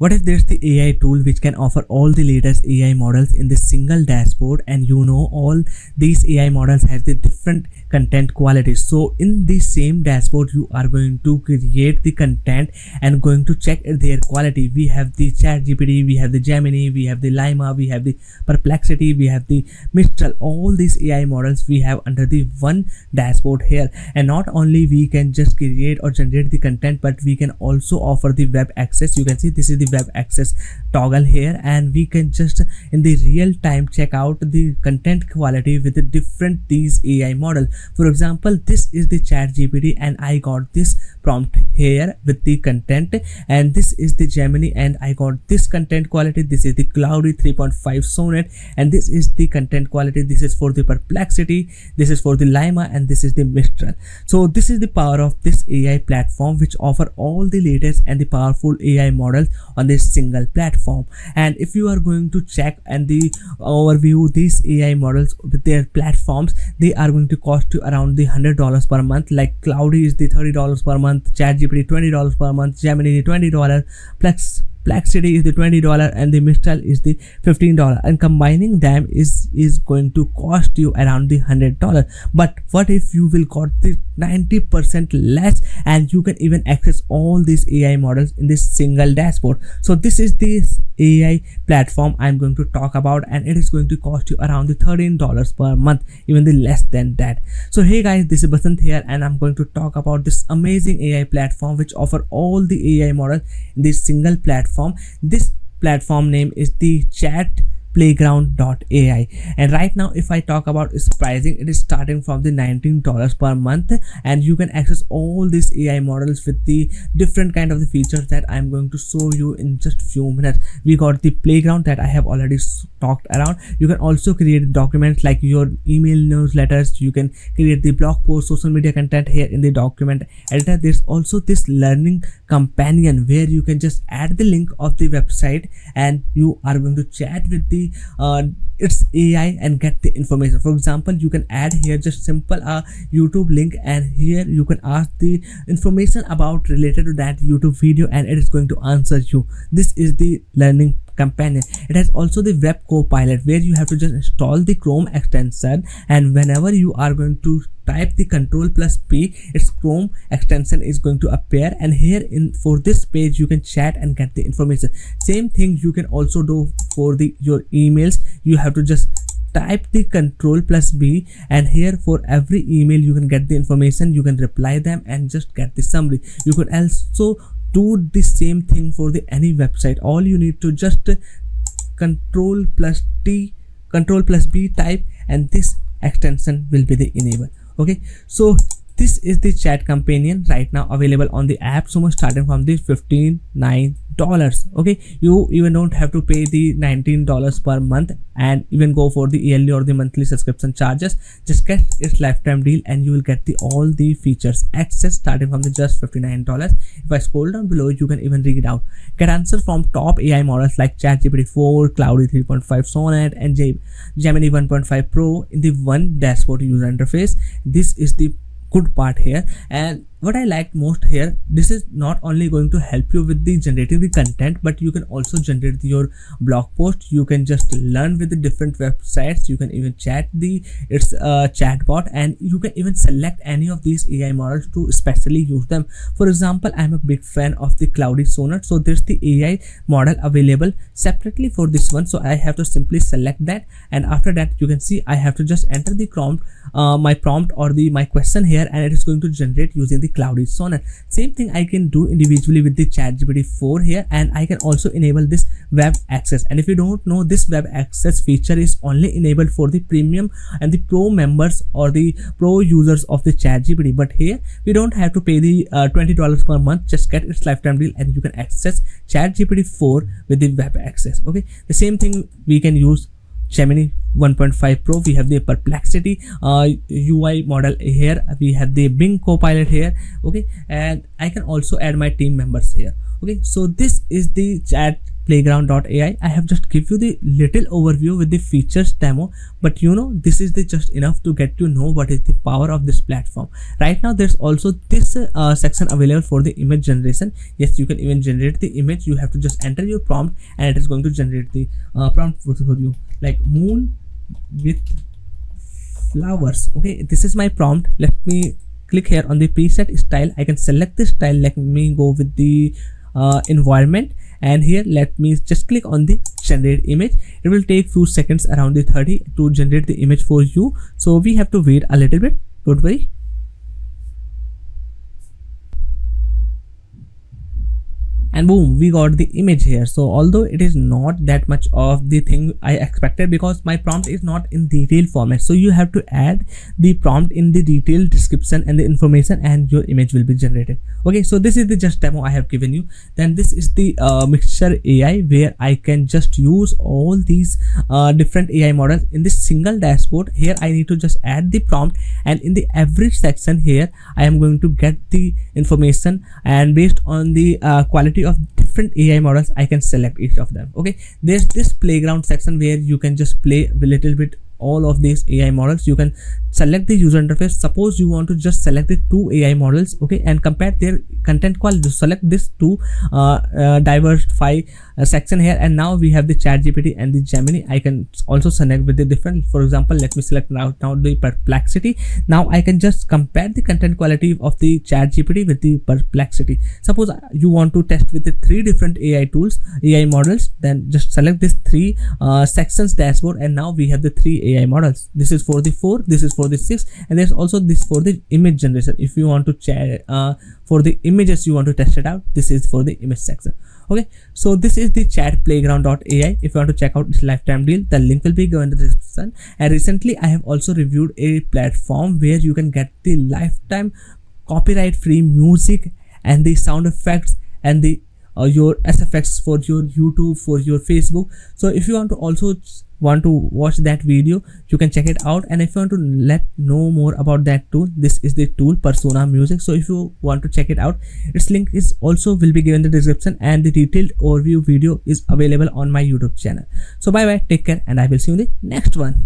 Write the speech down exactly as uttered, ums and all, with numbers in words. What if there's the A I tool which can offer all the latest A I models in this single dashboard, and you know all these A I models have the different content qualities. So in the same dashboard you are going to create the content and going to check their quality. We have the ChatGPT, we have the Gemini, we have the Lima, we have the Perplexity, we have the Mistral. All these A I models we have under the one dashboard here, and not only we can just create or generate the content, but we can also offer the web access. You can see this is the web access toggle here, and we can just in the real time check out the content quality with the different these A I model. For example, this is the ChatGPT and I got this prompt here with the content, and this is the Gemini and I got this content quality. This is the Cloudy three point five sonnet and this is the content quality. This is for the Perplexity, this is for the Lima, and this is the Mistral. So this is the power of this A I platform, which offer all the latest and the powerful A I models on this single platform. And if you are going to check and the overview these A I models with their platforms, they are going to cost you around the one hundred dollars per month. Like Claude is the thirty dollars per month, ChatGPT twenty dollars per month, Gemini twenty dollars, Plex Perplexity is the twenty dollars, and the Mistral is the fifteen dollars, and combining them is is going to cost you around the one hundred dollars. But what if you will got the ninety percent less, and you can even access all these A I models in this single dashboard? So this is this A I platform I'm going to talk about, and it is going to cost you around the thirteen dollars per month, even the less than that. So hey guys, this is Basant here, and I'm going to talk about this amazing A I platform which offer all the A I models in this single platform. This platform name is the Chat Playground dot A I, and right now if I talk about its pricing, it is starting from the nineteen dollars per month, and you can access all these A I models with the different kind of the features that I'm going to show you in just few minutes. We got the Playground that I have already talked around. You can also create documents like your email newsletters, you can create the blog post, social media content here in the document editor. There's also this learning companion where you can just add the link of the website and you are going to chat with the Uh, it's A I and get the information. For example, you can add here just simple uh, YouTube link, and here you can ask the information about related to that YouTube video and it is going to answer you. This is the learning companion. It has also the web copilot where you have to just install the Chrome extension, and whenever you are going to type the control plus P, its Chrome extension is going to appear, and here in for this page you can chat and get the information. Same thing you can also do for the your emails. You have to just type the control plus B, and here for every email you can get the information, you can reply them and just get the summary. You could also do the same thing for the any website. All you need to just control plus T, control plus B type, and this extension will be the enable. Okay, so this is the chat companion right now available on the app, so much starting from the fifteen nine dollars. Okay, you even don't have to pay the nineteen dollars per month and even go for the yearly or the monthly subscription charges. Just get its lifetime deal and you will get the all the features access starting from the just fifty-nine dollars. If I scroll down below, you can even read out get answers from top A I models like ChatGPT four, Claude three point five Sonnet, and Gemini one point five Pro in the one dashboard user interface. This is the good part here, and what I liked most here, this is not only going to help you with the generating the content, but you can also generate your blog post. You can just learn with the different websites, you can even chat the its uh, chatbot, and you can even select any of these A I models to especially use them. For example, I'm a big fan of the Cloudy Sonnet, so there's the A I model available separately for this one, so I have to simply select that, and after that you can see I have to just enter the prompt uh, my prompt or the my question here, and it is going to generate using the Cloudy Sonnet. Same thing I can do individually with the ChatGPT four here, and I can also enable this web access. And if you don't know, this web access feature is only enabled for the premium and the pro members or the pro users of the ChatGPT, but here we don't have to pay the uh, twenty dollars per month. Just get its lifetime deal and you can access ChatGPT four with the web access. Okay, the same thing we can use Gemini one point five Pro. We have the Perplexity uh, U I model here, we have the Bing Copilot here. Okay, and I can also add my team members here. Okay, so this is the chat Playground dot A I. I have just give you the little overview with the features demo, but you know, this is the just enough to get to know what is the power of this platform. Right now there's also this uh, section available for the image generation. Yes, you can even generate the image. You have to just enter your prompt and it is going to generate the uh, prompt for you, like moon with flowers. Okay, this is my prompt. Let me click here on the preset style. I can select this style. Let me go with the uh, environment, and here let me just click on the generate image. It will take few seconds, around the thirty, to generate the image for you, so we have to wait a little bit, don't worry. And boom, we got the image here. So although it is not that much of the thing I expected, because my prompt is not in detail format, so you have to add the prompt in the detailed description and the information, and your image will be generated. Okay, so this is the just demo I have given you. Then this is the uh, Mixture A I, where I can just use all these uh, different A I models in this single dashboard. Here I need to just add the prompt, and in the average section here I am going to get the information, and based on the uh, quality of different A I models I can select each of them. Okay, there's this playground section where you can just play a little bit all of these A I models. You can select the user interface. Suppose you want to just select the two A I models, okay, and compare their content quality. Select this two uh, uh, diversify uh, section here, and now we have the ChatGPT and the Gemini. I can also select with the different, for example, let me select now, now the Perplexity. Now I can just compare the content quality of the ChatGPT with the Perplexity. Suppose you want to test with the three different A I tools, A I models, then just select this three uh, sections dashboard, and now we have the three A I models. This is for the four, this is for the six, and there's also this for the image generation. If you want to check uh, for the images you want to test it out, this is for the image section. Okay, so this is the Chat Playground dot A I. If you want to check out this lifetime deal, the link will be given in the description. And recently I have also reviewed a platform where you can get the lifetime copyright free music and the sound effects and the uh, your S F X for your YouTube, for your Facebook. So if you want to also want to watch that video, you can check it out. And if you want to let know more about that tool, this is the tool Persona Music. So if you want to check it out, its link is also will be given in the description, and the detailed overview video is available on my YouTube channel. So bye bye, take care, and I will see you in the next one.